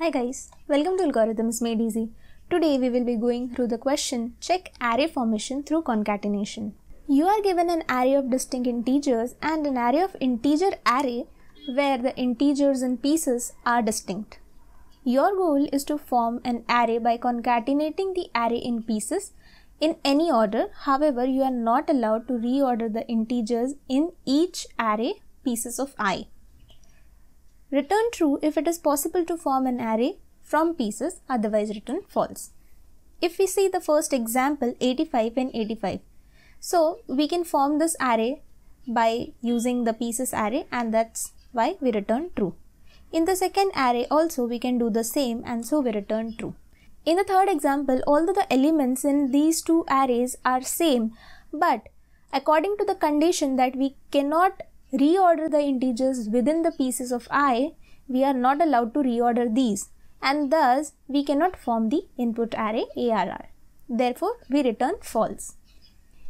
Hi guys, welcome to Algorithms Made Easy. Today we will be going through the question, check array formation through concatenation. You are given an array of distinct integers and an array of integer array where the integers and pieces are distinct. Your goal is to form an array by concatenating the array in pieces in any order. However, you are not allowed to reorder the integers in each array pieces of I. Return true if it is possible to form an array from pieces, otherwise return false. If we see the first example, 85 and 85. So we can form this array by using the pieces array, and that's why we return true. In the second array also we can do the same, and so we return true. In the third example, although the elements in these two arrays are same, but according to the condition that we cannot reorder the integers within the pieces of I, we are not allowed to reorder these, and thus we cannot form the input array ARR. Therefore, we return false.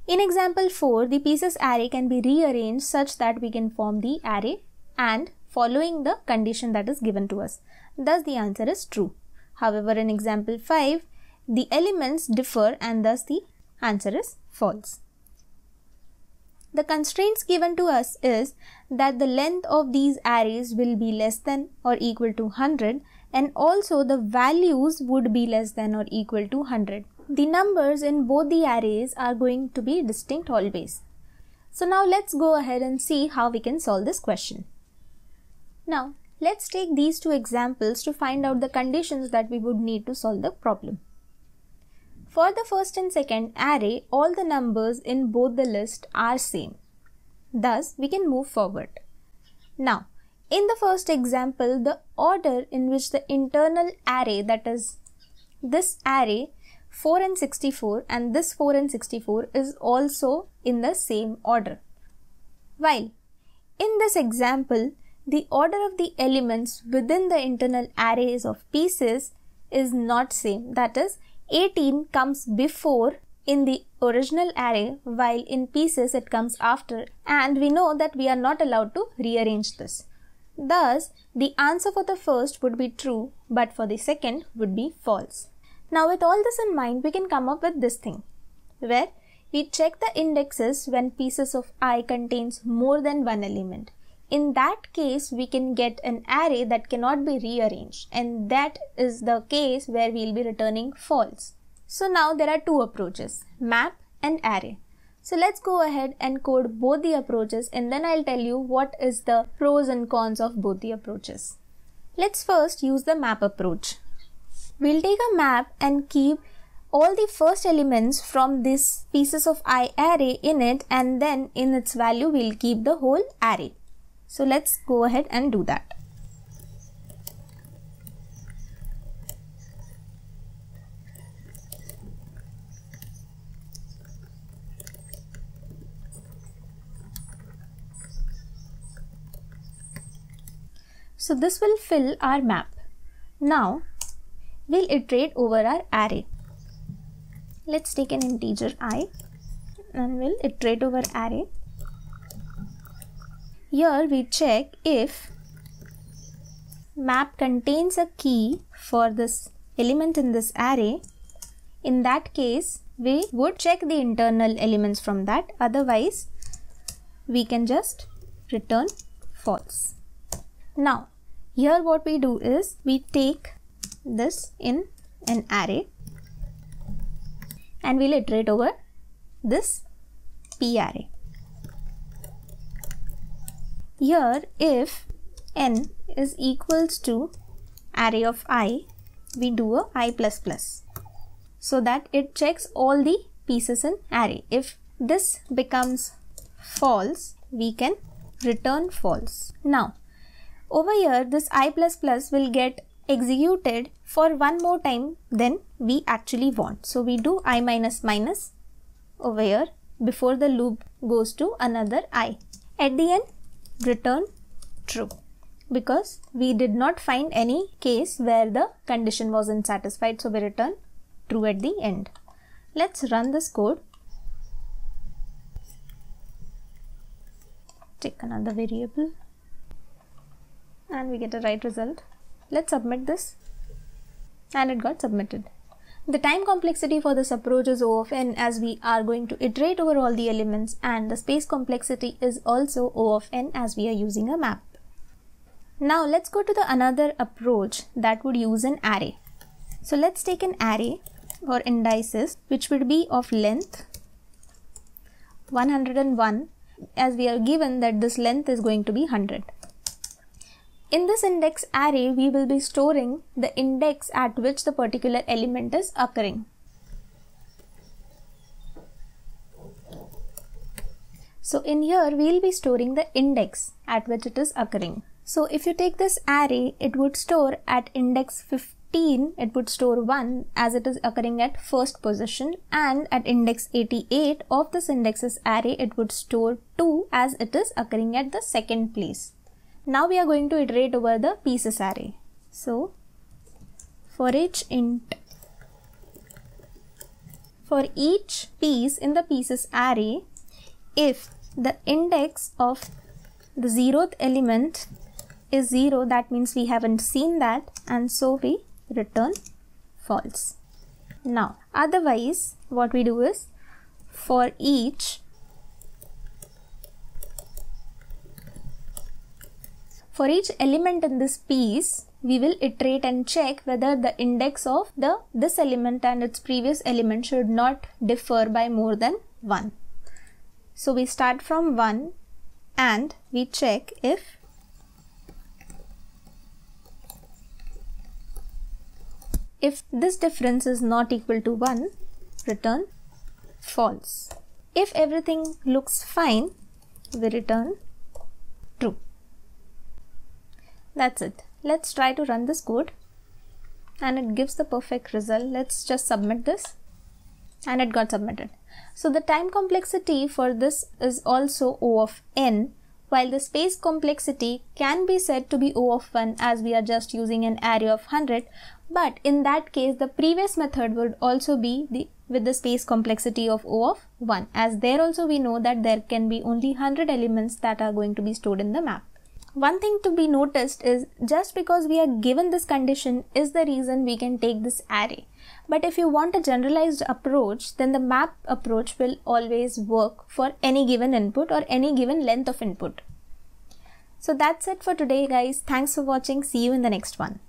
In example 4, the pieces array can be rearranged such that we can form the array and following the condition that is given to us. Thus, the answer is true. However, in example 5, the elements differ and thus the answer is false. The constraints given to us is that the length of these arrays will be less than or equal to 100, and also the values would be less than or equal to 100. The numbers in both the arrays are going to be distinct always. So now let's go ahead and see how we can solve this question. Now let's take these two examples to find out the conditions that we would need to solve the problem. For the first and second array, all the numbers in both the list are same. Thus, we can move forward. Now, in the first example, the order in which the internal array, that is this array 4 and 64 and this 4 and 64, is also in the same order. While in this example, the order of the elements within the internal arrays of pieces is not same, that is 18 comes before in the original array, while in pieces it comes after, and we know that we are not allowed to rearrange this. Thus, the answer for the first would be true, but for the second would be false. Now, with all this in mind, we can come up with this thing, where we check the indexes when pieces of I contains more than one element. In that case, we can get an array that cannot be rearranged, and that is the case where we will be returning false. So now there are two approaches, map and array. So let's go ahead and code both the approaches, and then I'll tell you what is the pros and cons of both the approaches. Let's first use the map approach. We'll take a map and keep all the first elements from this pieces of I array in it, and then in its value we'll keep the whole array. So let's go ahead and do that. So this will fill our map. Now we'll iterate over our array. Let's take an integer I and we'll iterate over array. Here we check if map contains a key for this element in this array. In that case, we would check the internal elements from that. Otherwise, we can just return false. Now, here what we do is we take this in an array and we'll iterate over this P array. Here, if n is equals to array of I, we do a I++, so that it checks all the pieces in array. If this becomes false, we can return false. Now, over here, this I++ will get executed for one more time than we actually want. So we do I minus minus over here before the loop goes to another I. At the end, return true, because we did not find any case where the condition wasn't satisfied, so we return true at the end. Let's run this code. Take another variable and we get a right result. Let's submit this and it got submitted. The time complexity for this approach is O of n, as we are going to iterate over all the elements, and the space complexity is also O of n, as we are using a map. Now let's go to the another approach that would use an array. So let's take an array or indices which would be of length 101, as we are given that this length is going to be 100. In this index array, we will be storing the index at which the particular element is occurring. So in here, we will be storing the index at which it is occurring. So if you take this array, it would store at index 15, it would store 1, as it is occurring at first position, and at index 88 of this indexes array, it would store 2, as it is occurring at the second place. Now we are going to iterate over the pieces array. So for each int, for each piece in the pieces array, if the index of the 0th element is 0, that means we haven't seen that, and so we return false. Now otherwise what we do is, for each element in this piece, we will iterate and check whether the index of this element and its previous element should not differ by more than 1. So we start from 1 and we check if this difference is not equal to 1, return false. If everything looks fine, we return true. That's it. Let's try to run this code, and it gives the perfect result. Let's just submit this, and it got submitted. So the time complexity for this is also O of n, while the space complexity can be said to be O of 1, as we are just using an array of 100, but in that case the previous method would also be with the space complexity of O of 1, as there also we know that there can be only 100 elements that are going to be stored in the map. One thing to be noticed is, just because we are given this condition is the reason we can take this array. But if you want a generalized approach, then the map approach will always work for any given input or any given length of input. So that's it for today, guys. Thanks for watching. See you in the next one.